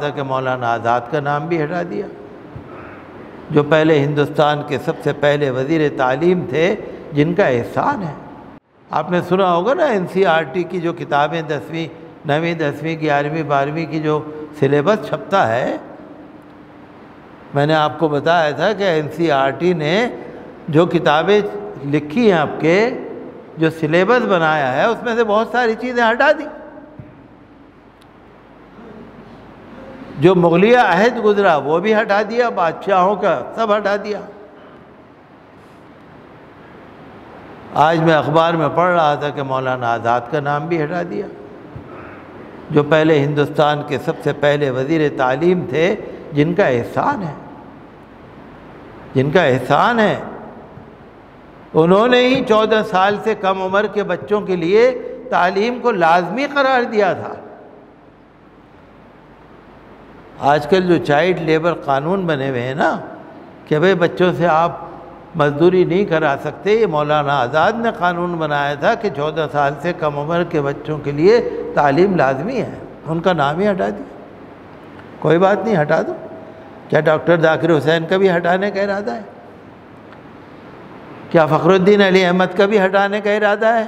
कि मौलाना आज़ाद का नाम भी हटा दिया। जो पहले हिंदुस्तान के सबसे पहले वज़ीर तालीम थे, जिनका एहसान है। आपने सुना होगा ना NCERT की जो किताबें 10वीं, 9वीं, 10वीं, 11वीं, 12वीं की जो सिलेबस छपता है, मैंने आपको बताया था कि NCERT ने जो किताबें लिखी हैं, आपके जो सिलेबस बनाया है, उसमें से बहुत सारी चीज़ें हटा दी। जो मुग़लिया अहद गुजरा वो भी हटा दिया, बादशाहों का सब हटा दिया। आज मैं अखबार में पढ़ रहा था कि मौलाना आज़ाद का नाम भी हटा दिया। जो पहले हिंदुस्तान के सबसे पहले वज़ीर तालीम थे, जिनका एहसान है, जिनका एहसान है। उन्होंने ही 14 साल से कम उम्र के बच्चों के लिए तालीम को लाजमी करार दिया था। आजकल जो चाइल्ड लेबर कानून बने हुए हैं ना, कि भाई बच्चों से आप मजदूरी नहीं करा सकते, ये मौलाना आज़ाद ने कानून बनाया था कि 14 साल से कम उम्र के बच्चों के लिए तालीम लाजमी है। उनका नाम ही हटा दिया। कोई बात नहीं, हटा दो। क्या डॉक्टर जाकिर हुसैन का भी हटाने का इरादा है? क्या फ़खरुद्दीन अली अहमद का भी हटाने का इरादा है?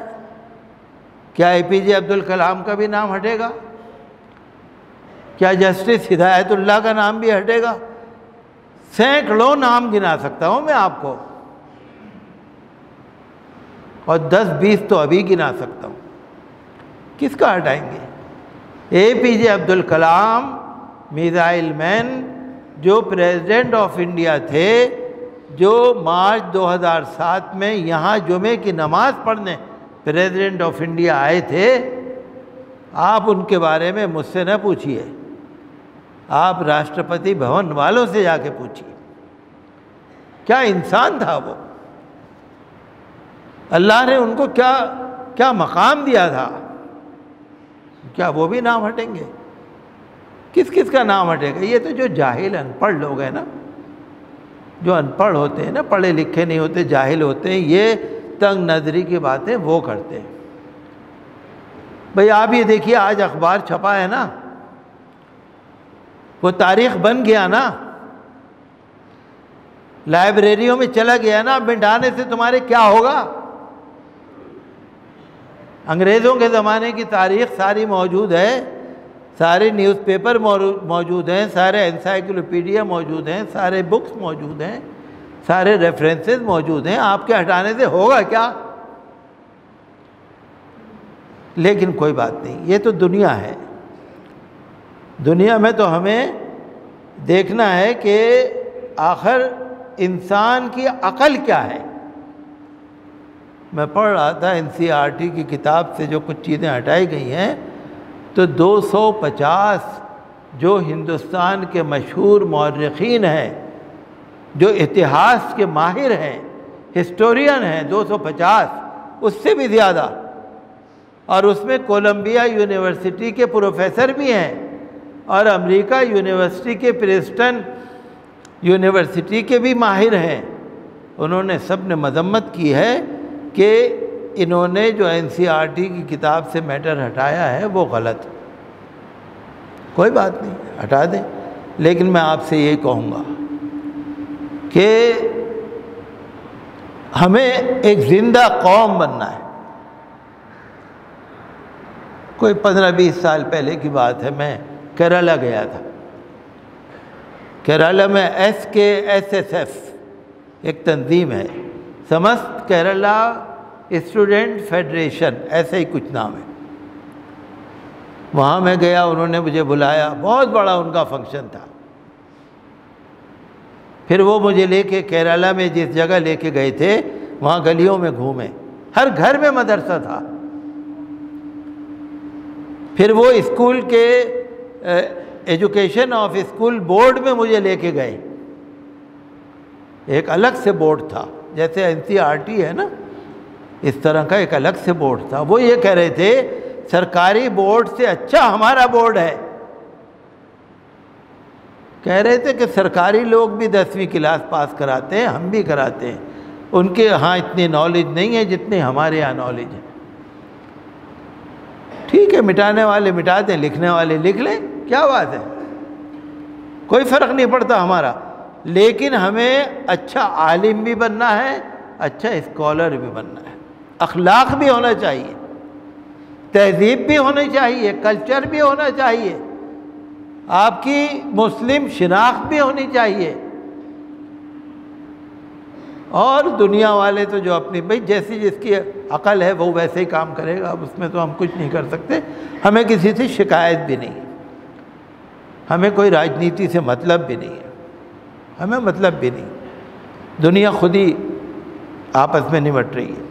क्या APJ अब्दुल कलाम का भी नाम हटेगा? क्या जस्टिस हिदायतुल्ला का नाम भी हटेगा? सैकड़ों नाम गिना सकता हूँ मैं आपको, और 10-20 तो अभी गिना सकता हूँ। किसका हटाएंगे? APJ Abdul Kalam, missile man, जो प्रेसिडेंट ऑफ इंडिया थे, जो मार्च 2007 में यहाँ जुमे की नमाज पढ़ने प्रेसिडेंट ऑफ इंडिया आए थे। आप उनके बारे में मुझसे न पूछिए, आप राष्ट्रपति भवन वालों से जाके पूछिए। क्या इंसान था वो! अल्लाह ने उनको क्या क्या मकाम दिया था! क्या वो भी नाम हटेंगे? किस किस का नाम हटेगा? ये तो जो जाहिल अनपढ़ लोग हैं ना, जो अनपढ़ होते हैं ना, पढ़े लिखे नहीं होते, जाहिल होते हैं, ये तंग नजरी की बातें वो करते हैं। भाई आप ये देखिए, आज अखबार छपा है ना, वो तारीख बन गया ना, लाइब्रेरियों में चला गया ना। मिटाने से तुम्हारे क्या होगा? अंग्रेज़ों के ज़माने की तारीख सारी मौजूद है, सारे न्यूज़पेपर मौजूद हैं, सारे एनसाइक्लोपीडिया मौजूद हैं, सारे बुक्स मौजूद हैं, सारे रेफरेंसेस मौजूद हैं। आपके हटाने से होगा क्या? लेकिन कोई बात नहीं, ये तो दुनिया है। दुनिया में तो हमें देखना है कि आखिर इंसान की अकल क्या है। मैं पढ़ रहा था NCERT की किताब से जो कुछ चीज़ें हटाई गई हैं, तो 250 जो हिंदुस्तान के मशहूर मौर्रिखीन हैं, जो इतिहास के माहिर हैं, हिस्टोरियन हैं, 250 उससे भी ज़्यादा, और उसमें कोलंबिया यूनिवर्सिटी के प्रोफेसर भी हैं, और अमेरिका यूनिवर्सिटी के प्रेस्टन यूनिवर्सिटी के भी माहिर हैं। उन्होंने सब ने मजम्मत की है कि इन्होंने जो NCERT की किताब से मैटर हटाया है वो गलत। कोई बात नहीं, हटा दें। लेकिन मैं आपसे ये कहूँगा कि हमें एक ज़िंदा कौम बनना है। कोई 15-20 साल पहले की बात है, मैं केरला गया था। केरला में SKSSF एक तंजीम है, समस्त केरला स्टूडेंट फेडरेशन, ऐसा ही कुछ नाम है। वहाँ मैं गया, उन्होंने मुझे बुलाया, बहुत बड़ा उनका फंक्शन था। फिर वो मुझे लेके केरला में जिस जगह लेके गए थे, वहाँ गलियों में घूमे, हर घर में मदरसा था। फिर वो स्कूल के एजुकेशन ऑफ स्कूल बोर्ड में मुझे लेके गए। एक अलग से बोर्ड था, जैसे NCERT है ना, इस तरह का एक अलग से बोर्ड था। वो ये कह रहे थे, सरकारी बोर्ड से अच्छा हमारा बोर्ड है। कह रहे थे कि सरकारी लोग भी 10वीं क्लास पास कराते हैं, हम भी कराते हैं, उनके यहाँ इतनी नॉलेज नहीं है जितनी हमारे यहाँ नॉलेज है। ठीक है, मिटाने वाले मिटा दें, लिखने वाले लिख लें, क्या बात है। कोई फ़र्क नहीं पड़ता हमारा, लेकिन हमें अच्छा आलिम भी बनना है, अच्छा स्कॉलर भी बनना है, अखलाक भी होना चाहिए, तहजीब भी होनी चाहिए, कल्चर भी होना चाहिए, आपकी मुस्लिम शिनाख्त भी होनी चाहिए। और दुनिया वाले तो जो अपनी भाई जैसी जिसकी अकल है वो वैसे ही काम करेगा, अब उसमें तो हम कुछ नहीं कर सकते, हमें किसी से शिकायत भी नहीं, हमें कोई राजनीति से मतलब भी नहीं है, हमें मतलब भी नहीं, दुनिया खुद ही आपस में निपट रही है।